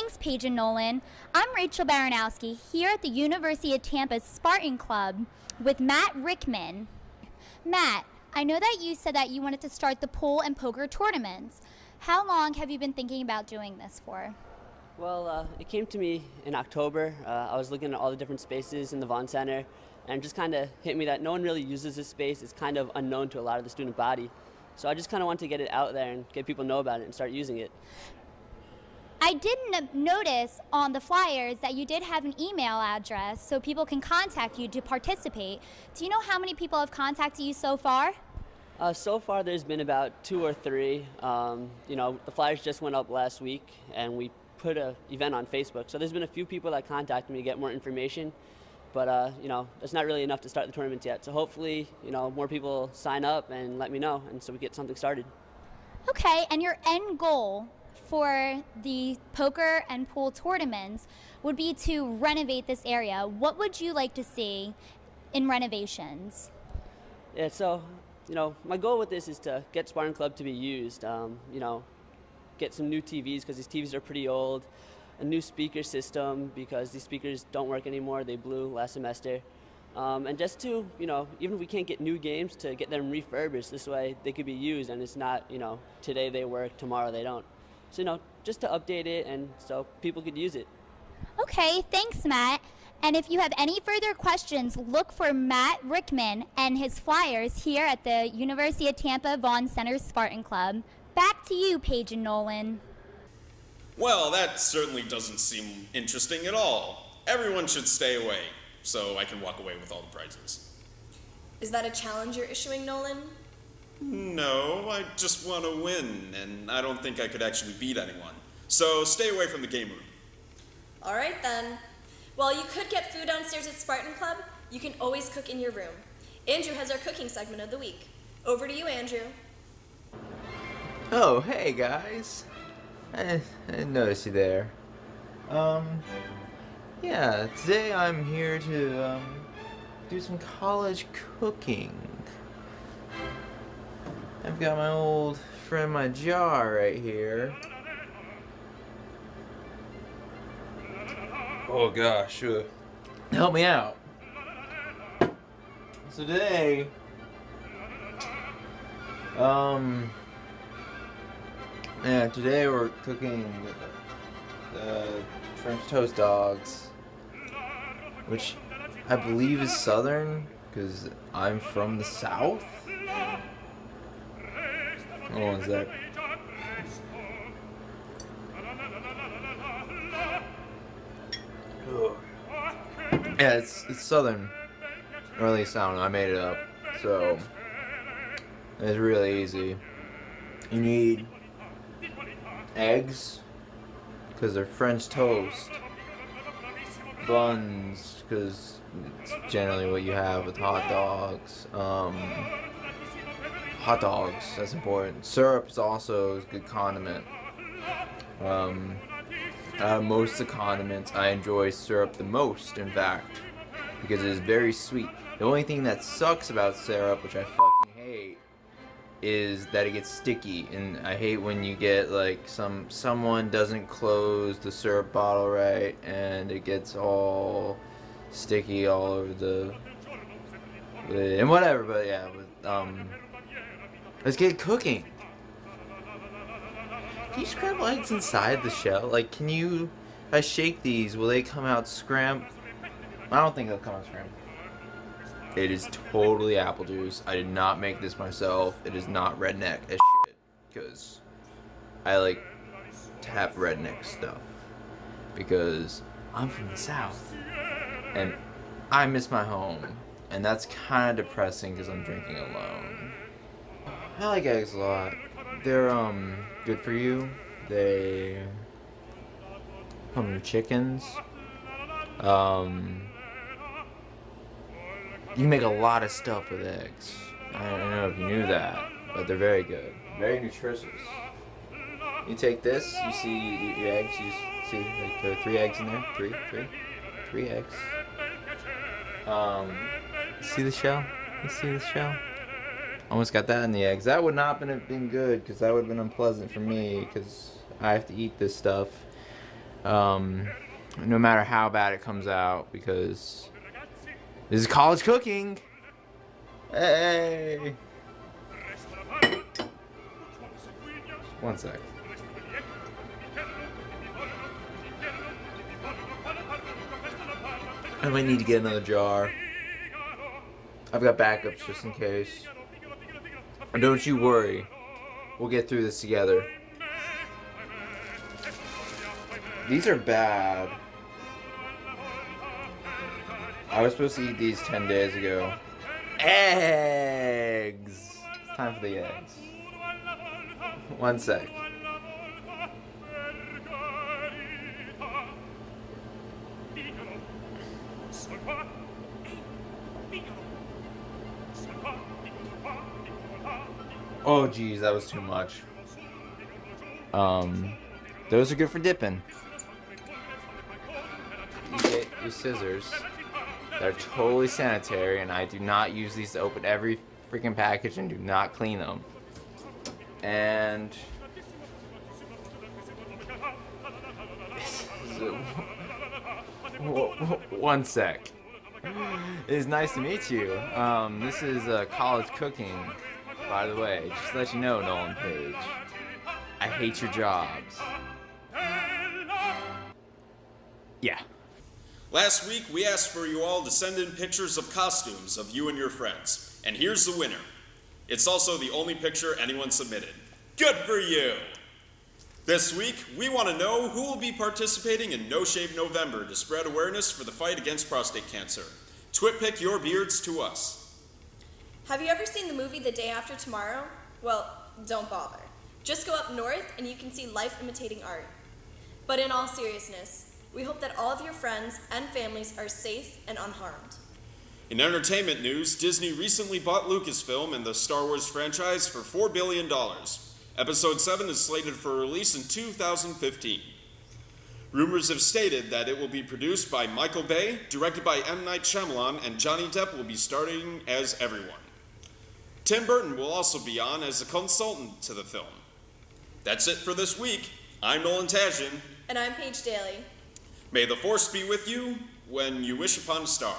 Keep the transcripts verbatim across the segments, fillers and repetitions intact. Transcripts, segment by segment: Thanks, Paige and Nolan. I'm Rachel Baranowski here at the University of Tampa's Spartan Club with Matt Rickman. Matt, I know that you said that you wanted to start the pool and poker tournaments. How long have you been thinking about doing this for? Well, uh, it came to me in October. Uh, I was looking at all the different spaces in the Vaughn Center, and it just kind of hit me that no one really uses this space. It's kind of unknown to a lot of the student body. So I just kind of wanted to get it out there and get people to know about it and start using it. I didn't notice on the flyers that you did have an email address so people can contact you to participate. Do you know how many people have contacted you so far? Uh, so far there's been about two or three. Um, you know, the flyers just went up last week and we put an event on Facebook. So there's been a few people that contacted me to get more information. But, uh, you know, it's not really enough to start the tournament yet. So hopefully, you know, more people sign up and let me know, and so we get something started. Okay, and your end goal for the poker and pool tournaments would be to renovate this area. What would you like to see in renovations? Yeah, so, you know, my goal with this is to get Spartan Club to be used, um, you know, get some new T Vs because these T Vs are pretty old. A new speaker system because these speakers don't work anymore. They blew last semester. Um, and just to, you know, even if we can't get new games, to get them refurbished this way they could be used, and it's not, you know, today they work, tomorrow they don't. So, you know, just to update it and so people could use it. Okay, thanks, Matt. And if you have any further questions, look for Matt Rickman and his flyers here at the University of Tampa Vaughn Center Spartan Club. Back to you, Paige and Nolan. Well, that certainly doesn't seem interesting at all. Everyone should stay away, so I can walk away with all the prizes. Is that a challenge you're issuing, Nolan? No, I just want to win, and I don't think I could actually beat anyone. So stay away from the game room. All right, then. Well, you could get food downstairs at Spartan Club. You can always cook in your room. Andrew has our cooking segment of the week. Over to you, Andrew. Oh, hey, guys. I didn't notice you there. Um, yeah, today I'm here to um, do some college cooking. I've got my old friend, my jar, right here. Oh gosh, uh, help me out. So today, um. Yeah, today we're cooking uh, French toast dogs, which I believe is southern, because I'm from the south? Hold on a sec. Yeah, it's, it's southern, or at least I don't know, I made it up, so it's really easy. You need eggs, because they're French toast. Buns, because it's generally what you have with hot dogs. Um, hot dogs, that's important. Syrup is also a good condiment. Um, uh, most of the condiments, I enjoy syrup the most, in fact, because it is very sweet. The only thing that sucks about syrup, which I fucking hate, is that it gets sticky, and I hate when you get like some someone doesn't close the syrup bottle right and it gets all sticky all over the and whatever. But yeah, but, um, let's get cooking. Can you scramble eggs inside the shell? Like, can you? If I shake these, will they come out scram? I don't think they'll come out scram. It is totally apple juice. I did not make this myself. It is not redneck as shit, because I like to have redneck stuff, because I'm from the South and I miss my home, and that's kind of depressing because I'm drinking alone. I like eggs a lot. They're um good for you. They come with chickens. Um. You make a lot of stuff with eggs. I don't know if you knew that, but they're very good. Very nutritious. You take this, you see your eggs, you see like there are three eggs in there. Three, three, three eggs. Um, see the shell? You see the shell? Almost got that in the eggs. That would not have been good, because that would have been unpleasant for me, because I have to eat this stuff. um, no matter how bad it comes out, because this is college cooking. Hey. One sec. I might need to get another jar. I've got backups just in case. And don't you worry. We'll get through this together. These are bad. I was supposed to eat these ten days ago. Eggs! It's time for the eggs. One sec. Oh geez, that was too much. Um, those are good for dipping. You get your scissors. They're totally sanitary, and I do not use these to open every freaking package and do not clean them. And one sec. It is nice to meet you. Um, this is uh, college cooking. By the way, just to let you know, Nolan Page, I hate your jobs. Yeah. Last week, we asked for you all to send in pictures of costumes of you and your friends. And here's the winner. It's also the only picture anyone submitted. Good for you! This week, we want to know who will be participating in No Shave November to spread awareness for the fight against prostate cancer. Twitpick your beards to us. Have you ever seen the movie The Day After Tomorrow? Well, don't bother. Just go up north and you can see life imitating art. But in all seriousness, we hope that all of your friends and families are safe and unharmed. In entertainment news, Disney recently bought Lucasfilm and the Star Wars franchise for four billion dollars. Episode seven is slated for release in two thousand fifteen. Rumors have stated that it will be produced by Michael Bay, directed by M. Night Shyamalan, and Johnny Depp will be starring as everyone. Tim Burton will also be on as a consultant to the film. That's it for this week. I'm Nolan Tajan. And I'm Paige Daly. May the force be with you when you wish upon a star.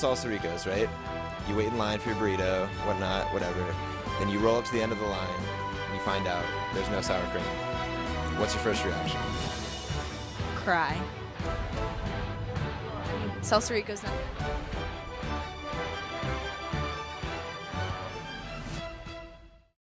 Salsaricos, right? You wait in line for your burrito, whatnot, whatever. Then you roll up to the end of the line, and you find out there's no sour cream. What's your first reaction? Cry. Salsaricos, not.